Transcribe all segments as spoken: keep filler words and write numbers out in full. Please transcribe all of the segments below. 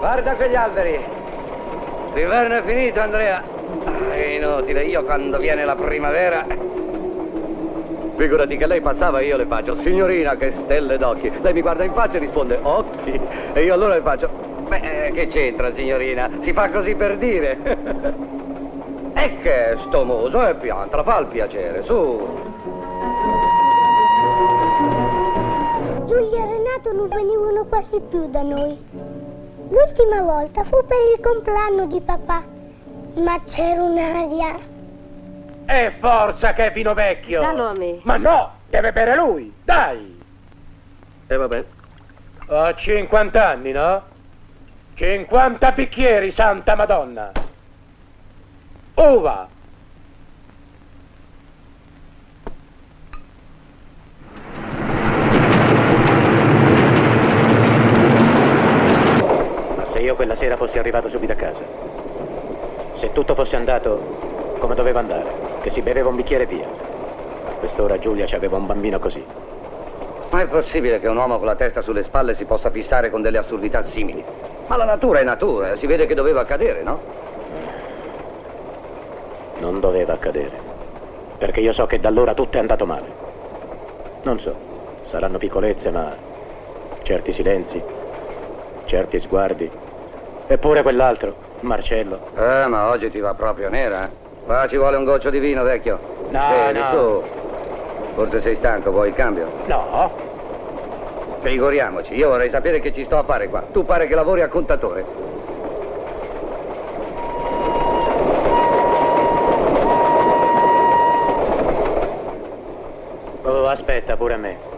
Guarda quegli alberi. L'inverno è finito, Andrea. È inutile, io quando viene la primavera... Figurati che lei passava e io le faccio: signorina, che stelle d'occhi. Lei mi guarda in faccia e risponde: occhi. E io allora le faccio: beh, che c'entra, signorina? Si fa così per dire. E che sto muso e piantra, fa il piacere, su. Giulia e Renato non venivano quasi più da noi. L'ultima volta fu per il compleanno di papà, ma c'era un'aria. E forza che è vino vecchio! Dallo a me! Ma no, deve bere lui, dai! E eh, vabbè. Ho cinquanta anni, no? cinquanta bicchieri, santa madonna! Uva! Io quella sera fossi arrivato subito a casa. Se tutto fosse andato come doveva andare, che si beveva un bicchiere e via. A quest'ora Giulia ci aveva un bambino così. Ma è possibile che un uomo con la testa sulle spalle si possa fissare con delle assurdità simili? Ma la natura è natura, si vede che doveva accadere, no? Non doveva accadere. Perché io so che da allora tutto è andato male. Non so, saranno piccolezze, ma certi silenzi, certi sguardi. Eppure quell'altro, Marcello. Eh, ma oggi ti va proprio nera, eh? Qua ci vuole un goccio di vino, vecchio. No, Bene, no. tu. Forse sei stanco, vuoi il cambio? No. Figuriamoci, io vorrei sapere che ci sto a fare qua. Tu pare che lavori a contatore. Oh, aspetta pure a me.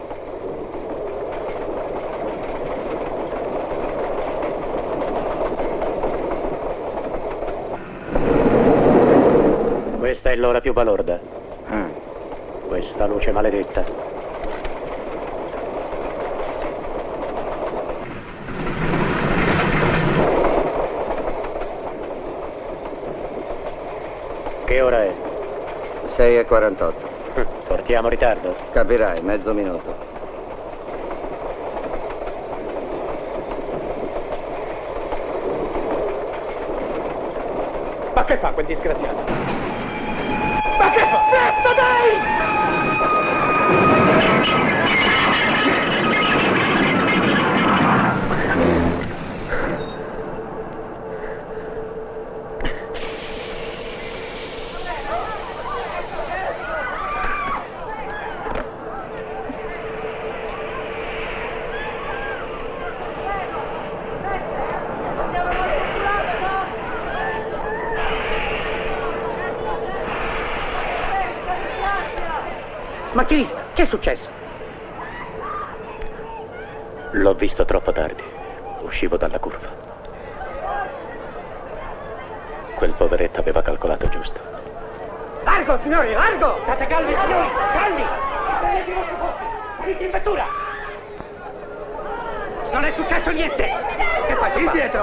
Questa è l'ora più balorda. Mm. Questa luce maledetta. Che ora è? sei e quarantotto. Portiamo ritardo. Capirai, mezzo minuto. Ma che fa quel disgraziato? Ma che fa? Presto, dai. Ma che, che è successo? L'ho visto troppo tardi. Uscivo dalla curva. Quel poveretto aveva calcolato giusto. Largo, signori, largo! State calmi, signori, calmi! Venite in vettura! Non è successo niente! Che fai? Indietro!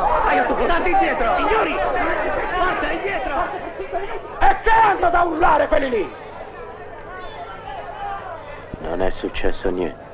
State indietro! Signori! Forza, indietro! E che hanno da urlare quelli lì? Non è successo niente.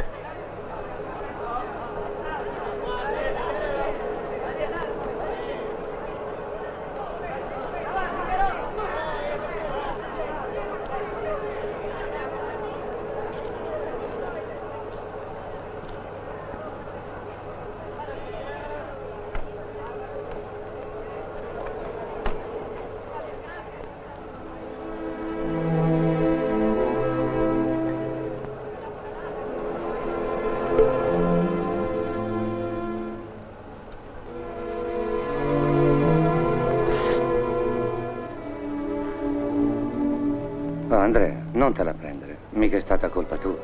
Andrea, non te la prendere, mica è stata colpa tua.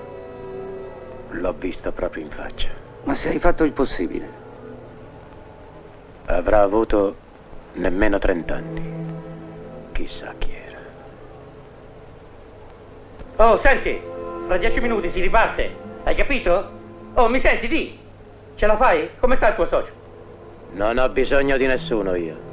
L'ho vista proprio in faccia. Ma se hai fatto il possibile. Avrà avuto nemmeno trent'anni. Chissà chi era. Oh, senti, fra dieci minuti si riparte, hai capito? Oh, mi senti, di? Ce la fai? Come sta il tuo socio? Non ho bisogno di nessuno io.